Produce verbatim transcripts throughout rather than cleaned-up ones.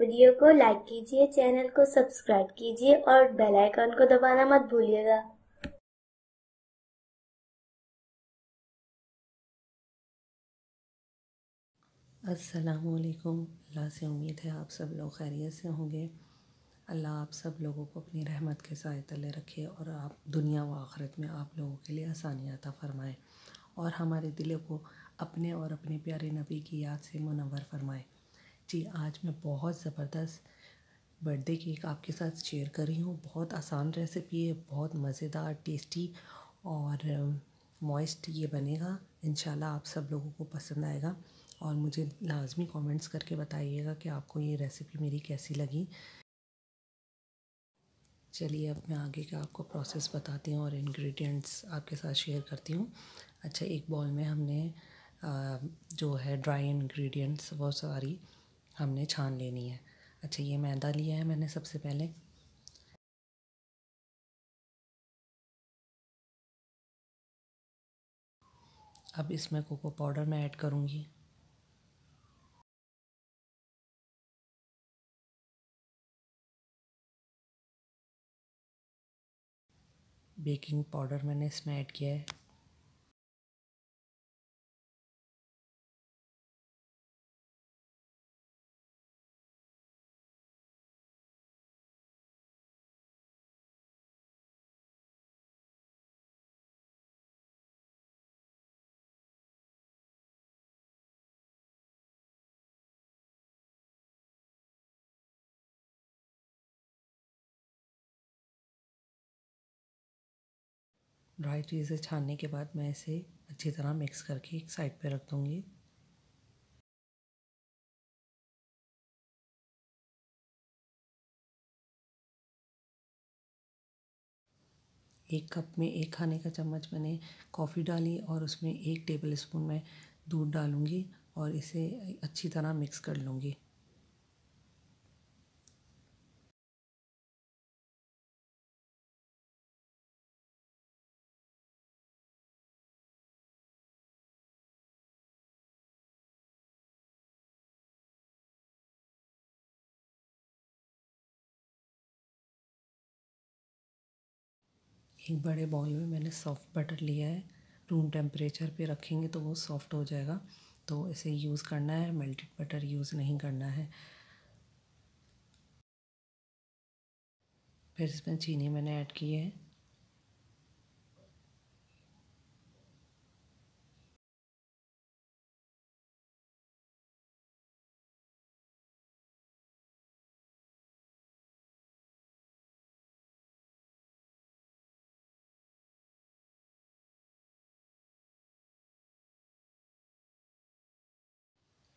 Video को like कीजिए, channel को सब्सक्राइब कीजिए और बेल आइकन को दबाना मत भूलिएगा। अस्सलामुअलैकुम। अल्लाह से उम्मीद है आप सब लोग खैरियत से होंगे। अल्लाह आप सब लोगों को अपनी रहमत के साए तले रखे और आप दुनिया व आखिरत में आप लोगों के लिए आसानी अता फ़रमाए और हमारे दिलों को अपने और अपने प्यारे नबी की याद से मुनव्वर फ़रमाए। जी, आज मैं बहुत ज़बरदस्त बर्थडे केक आपके साथ शेयर कर रही हूँ। बहुत आसान रेसिपी है, बहुत मज़ेदार, टेस्टी और मॉइस्ट ये बनेगा। इंशाल्लाह आप सब लोगों को पसंद आएगा और मुझे लाजमी कमेंट्स करके बताइएगा कि आपको ये रेसिपी मेरी कैसी लगी। चलिए अब मैं आगे का आपको प्रोसेस बताती हूँ और इंग्रेडिएंट्स आपके साथ शेयर करती हूँ। अच्छा, एक बाउल में हमने आ, जो है ड्राई इंग्रेडिएंट्स वो सारी हमने छान लेनी है। अच्छा, ये मैदा लिया है मैंने सबसे पहले। अब इसमें कोको पाउडर मैं ऐड करूँगी। बेकिंग पाउडर मैंने इसमें ऐड किया है। ड्राई चीज़ें छानने के बाद मैं इसे अच्छी तरह मिक्स करके एक साइड पे रख दूँगी। एक कप में एक खाने का चम्मच मैंने कॉफ़ी डाली और उसमें एक टेबल स्पून मैं दूध डालूँगी और इसे अच्छी तरह मिक्स कर लूँगी। एक बड़े बाउल में मैंने सॉफ़्ट बटर लिया है। रूम टेम्परेचर पे रखेंगे तो वो सॉफ़्ट हो जाएगा, तो इसे यूज़ करना है, मेल्टेड बटर यूज़ नहीं करना है। फिर इसमें चीनी मैंने ऐड की है।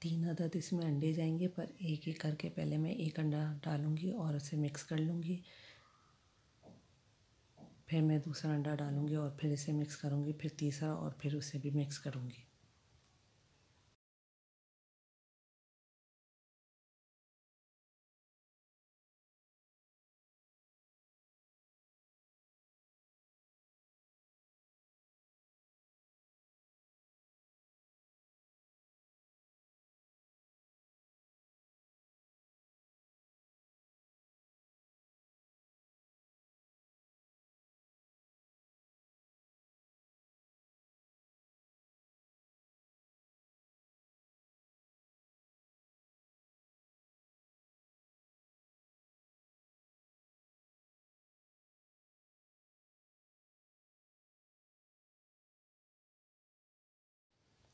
तीन अदद इसमें अंडे जाएंगे, पर एक एक करके पहले मैं एक अंडा डालूंगी और उसे मिक्स कर लूँगी। फिर मैं दूसरा अंडा डालूंगी और फिर इसे मिक्स करूँगी, फिर तीसरा और फिर उसे भी मिक्स करूँगी।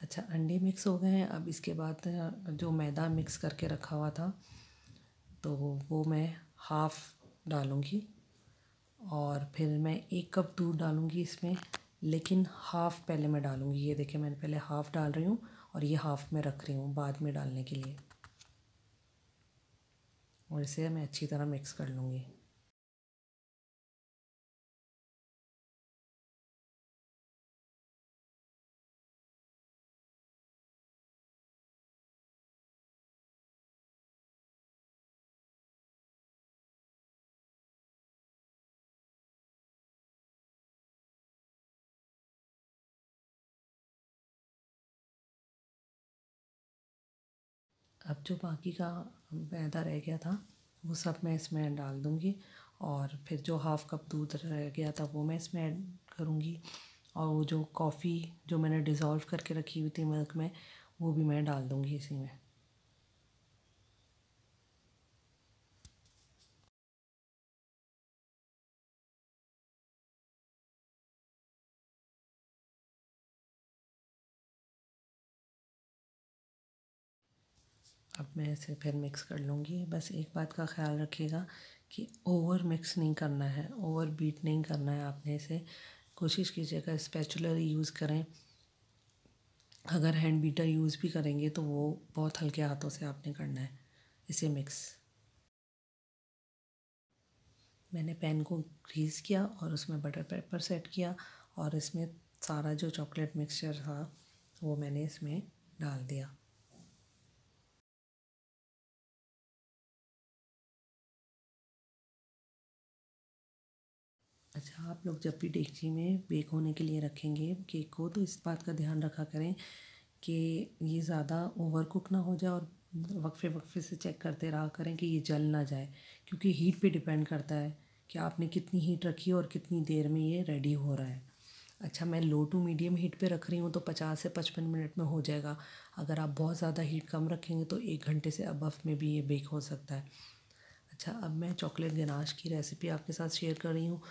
अच्छा, अंडे मिक्स हो गए हैं। अब इसके बाद जो मैदा मिक्स करके रखा हुआ था तो वो मैं हाफ़ डालूँगी और फिर मैं एक कप दूध डालूँगी इसमें, लेकिन हाफ़ पहले मैं डालूँगी। ये देखिए, मैंने पहले हाफ़ डाल रही हूँ और ये हाफ़ मैं रख रही हूँ बाद में डालने के लिए, और इसे मैं अच्छी तरह मिक्स कर लूँगी। अब जो बाकी का मैदा रह गया था वो सब मैं इसमें डाल दूँगी, और फिर जो हाफ़ कप दूध रह गया था वो मैं इसमें ऐड करूँगी, और वो जो कॉफ़ी जो मैंने डिज़ोल्व करके रखी हुई थी मिल्क में वो भी मैं डाल दूँगी इसी में। अब मैं इसे फिर मिक्स कर लूँगी। बस एक बात का ख्याल रखिएगा कि ओवर मिक्स नहीं करना है, ओवर बीट नहीं करना है आपने इसे। कोशिश कीजिएगा स्पैचुला यूज़ करें, अगर हैंड बीटर यूज़ भी करेंगे तो वो बहुत हल्के हाथों से आपने करना है इसे मिक्स। मैंने पैन को ग्रीस किया और उसमें बटर पेपर सेट किया, और इसमें सारा जो चॉकलेट मिक्सचर था वो मैंने इसमें डाल दिया। अच्छा, आप लोग जब भी डेगची में बेक होने के लिए रखेंगे केक को तो इस बात का ध्यान रखा करें कि ये ज़्यादा ओवर कुक ना हो जाए, और वक्फे वक्फे से चेक करते रहा करें कि ये जल ना जाए, क्योंकि हीट पे डिपेंड करता है कि आपने कितनी हीट रखी है और कितनी देर में ये रेडी हो रहा है। अच्छा, मैं लो टू मीडियम हीट पे रख रही हूँ तो पचास से पचपन मिनट में हो जाएगा। अगर आप बहुत ज़्यादा हीट कम रखेंगे तो एक घंटे से अबव में भी ये बेक हो सकता है। अच्छा, अब मैं चॉकलेट गनाश की रेसिपी आपके साथ शेयर कर रही हूँ।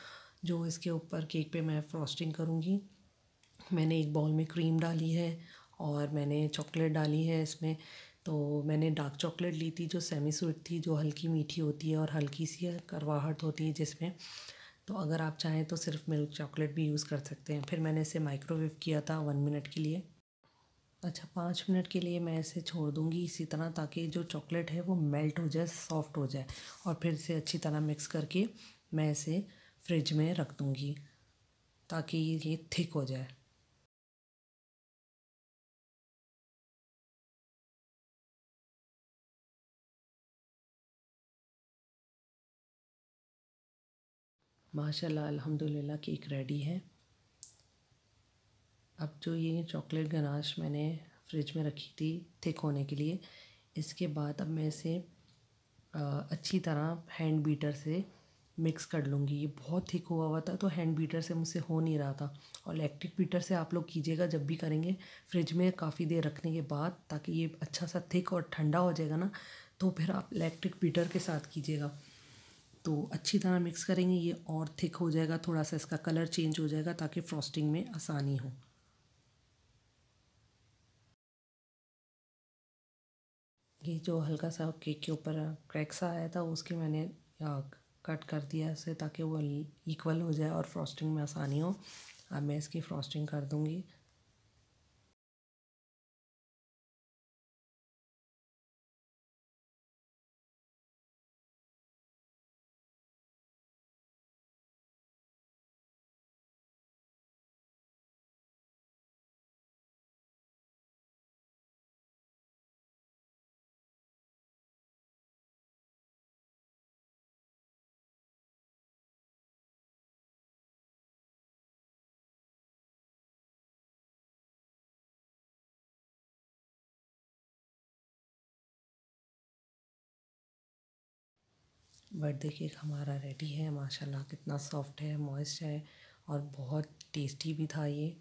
जो इसके ऊपर केक पे मैं फ्रॉस्टिंग करूँगी। मैंने एक बाउल में क्रीम डाली है और मैंने चॉकलेट डाली है इसमें। तो मैंने डार्क चॉकलेट ली थी जो सेमी स्वीट थी, जो हल्की मीठी होती है और हल्की सी करवाहट होती है जिसमें। तो अगर आप चाहें तो सिर्फ मिल्क चॉकलेट भी यूज़ कर सकते हैं। फिर मैंने इसे माइक्रोवेव किया था वन मिनट के लिए। अच्छा, पाँच मिनट के लिए मैं इसे छोड़ दूँगी इसी तरह, ताकि जो चॉकलेट है वो मेल्ट हो जाए, सॉफ्ट हो जाए, और फिर इसे अच्छी तरह मिक्स करके मैं इसे फ्रिज में रख दूँगी ताकि ये थिक हो जाए। माशाल्लाह, अल्हम्दुलिल्लाह, केक रेडी है। अब जो ये चॉकलेट गनाश मैंने फ्रिज में रखी थी थिक होने के लिए, इसके बाद अब मैं इसे अच्छी तरह हैंड बीटर से मिक्स कर लूँगी। ये बहुत थिक हुआ हुआ था तो हैंड बीटर से मुझसे हो नहीं रहा था, और इलेक्ट्रिक बीटर से आप लोग कीजिएगा जब भी करेंगे फ्रिज में काफ़ी देर रखने के बाद, ताकि ये अच्छा सा थिक और ठंडा हो जाएगा ना, तो फिर आप इलेक्ट्रिक बीटर के साथ कीजिएगा। तो अच्छी तरह मिक्स करेंगे, ये और थिक हो जाएगा, थोड़ा सा इसका कलर चेंज हो जाएगा ताकि फ्रॉस्टिंग में आसानी हो। ये जो हल्का सा केक के ऊपर क्रैक सा आया था उसके मैंने कट कर दिया इसे, ताकि वो इक्वल हो जाए और फ्रॉस्टिंग में आसानी हो। अब मैं इसकी फ्रॉस्टिंग कर दूँगी। बर्थडे केक हमारा रेडी है। माशाल्लाह, कितना सॉफ्ट है, मॉइस्ट है, और बहुत टेस्टी भी था। ये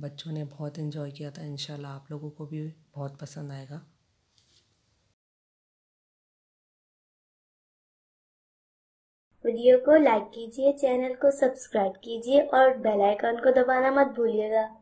बच्चों ने बहुत एंजॉय किया था। इंशाल्लाह आप लोगों को भी बहुत पसंद आएगा। वीडियो को लाइक कीजिए, चैनल को सब्सक्राइब कीजिए और बेल आइकन को दबाना मत भूलिएगा।